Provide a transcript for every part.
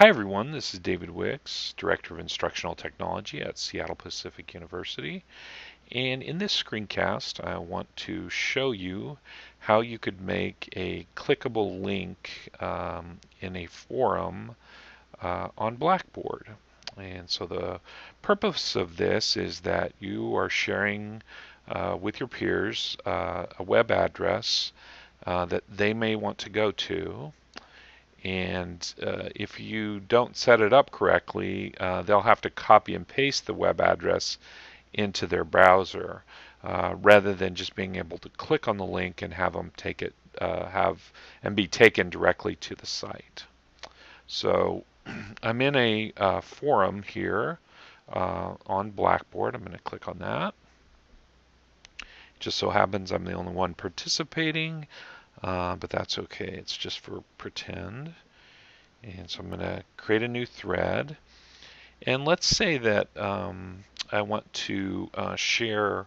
Hi everyone, this is David Wicks, Director of Instructional Technology at Seattle Pacific University, and in this screencast I want to show you how you could make a clickable link in a forum on Blackboard. And so the purpose of this is that you are sharing with your peers a web address that they may want to go to. And if you don't set it up correctly, they'll have to copy and paste the web address into their browser rather than just being able to click on the link and have them take it, be taken directly to the site. So I'm in a forum here on Blackboard. I'm going to click on that. Just so happens I'm the only one participating. But that's okay, it's just for pretend. And so I'm going to create a new thread. And let's say that I want to share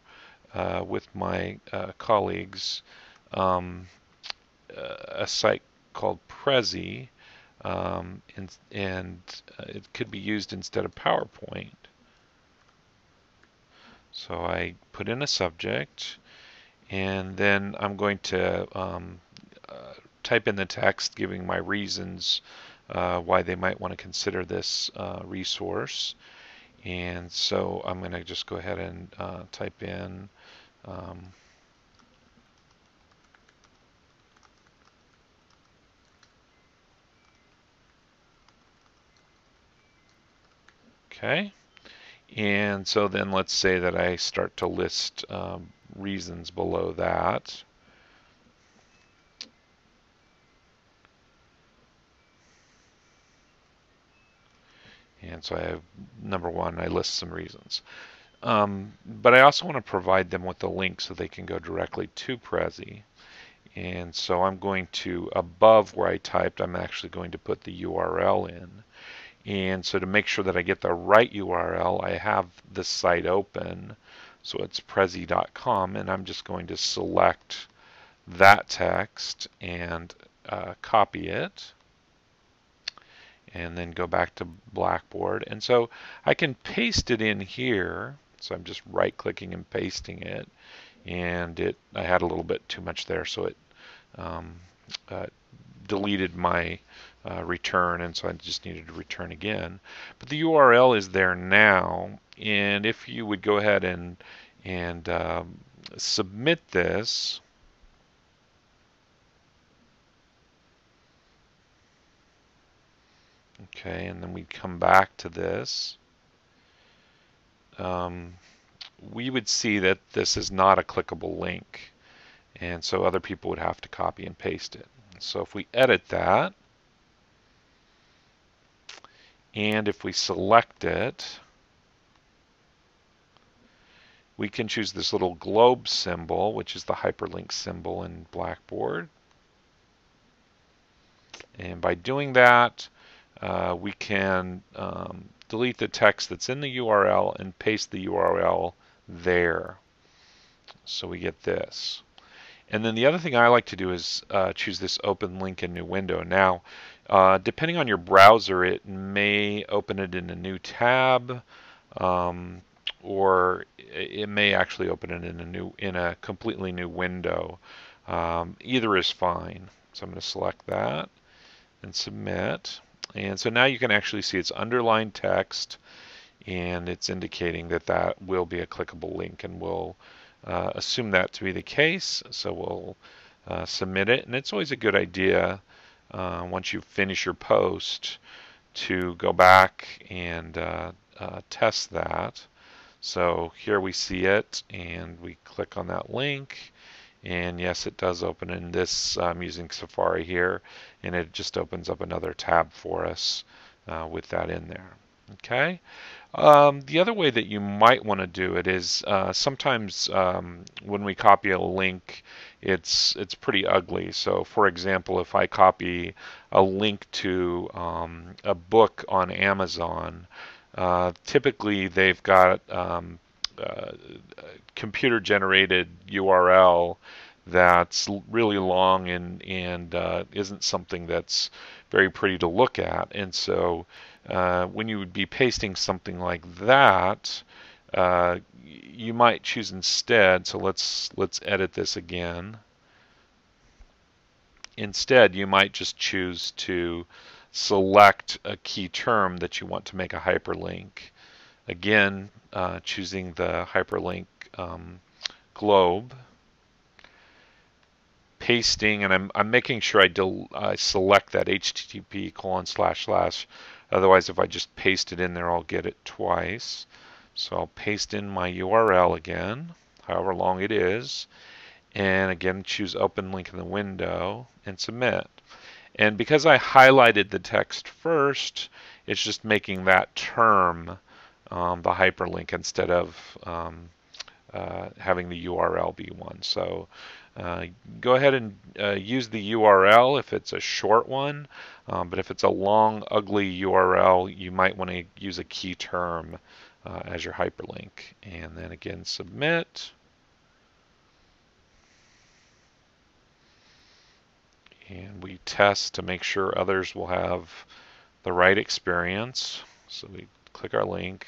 with my colleagues a site called Prezi, and it could be used instead of PowerPoint. So I put in a subject, and then I'm going to type in the text giving my reasons why they might want to consider this resource. And so I'm going to just go ahead and type in okay. And so then let's say that I start to list reasons below that. And so I have number one, I list some reasons. But I also want to provide them with the link so they can go directly to Prezi. And so I'm going to, above where I typed, I'm actually going to put the URL in. And so to make sure that I get the right URL, I have the site open. So it's prezi.com, and I'm just going to select that text and copy it, and then go back to Blackboard. And so I can paste it in here. So I'm just right-clicking and pasting it, and I had a little bit too much there, so it deleted my return, and so I just needed to return again. But the URL is there now, and if you would go ahead and submit this, okay, and then we'd come back to this, we would see that this is not a clickable link, and so other people would have to copy and paste it. So if we edit that, and if we select it, we can choose this little globe symbol, which is the hyperlink symbol in Blackboard. And by doing that, we can delete the text that's in the URL and paste the URL there. So we get this. And then the other thing I like to do is choose this open link in new window. Now, depending on your browser, it may open it in a new tab, or it may actually open it in a completely new window. Either is fine. So I'm going to select that and submit. And so now you can actually see it's underlined text, and it's indicating that that will be a clickable link, and will assume that to be the case, so we'll submit it. And it's always a good idea once you finish your post to go back and test that. So here we see it, and we click on that link, and yes, it does open in this. I'm using Safari here, and it just opens up another tab for us with that in there. Okay. The other way that you might want to do it is sometimes when we copy a link, it's pretty ugly. So, for example, if I copy a link to a book on Amazon, typically they've got computer-generated URL that's really long and isn't something that's very pretty to look at. And so when you would be pasting something like that, you might choose instead, so let's edit this again. Instead, you might just choose to select a key term that you want to make a hyperlink. Again, choosing the hyperlink globe, pasting, and I'm making sure I select that http://. Otherwise, if I just paste it in there, I'll get it twice. So I'll paste in my URL again, however long it is, and again choose open link in the window and submit. And because I highlighted the text first, it's just making that term the hyperlink instead of having the URL be one. So go ahead and use the URL if it's a short one, but if it's a long, ugly URL, you might want to use a key term as your hyperlink. And then again, submit. And we test to make sure others will have the right experience. So we click our link,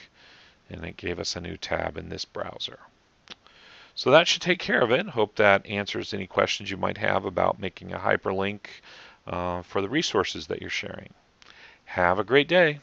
and it gave us a new tab in this browser. So that should take care of it. Hope that answers any questions you might have about making a hyperlink for the resources that you're sharing. Have a great day.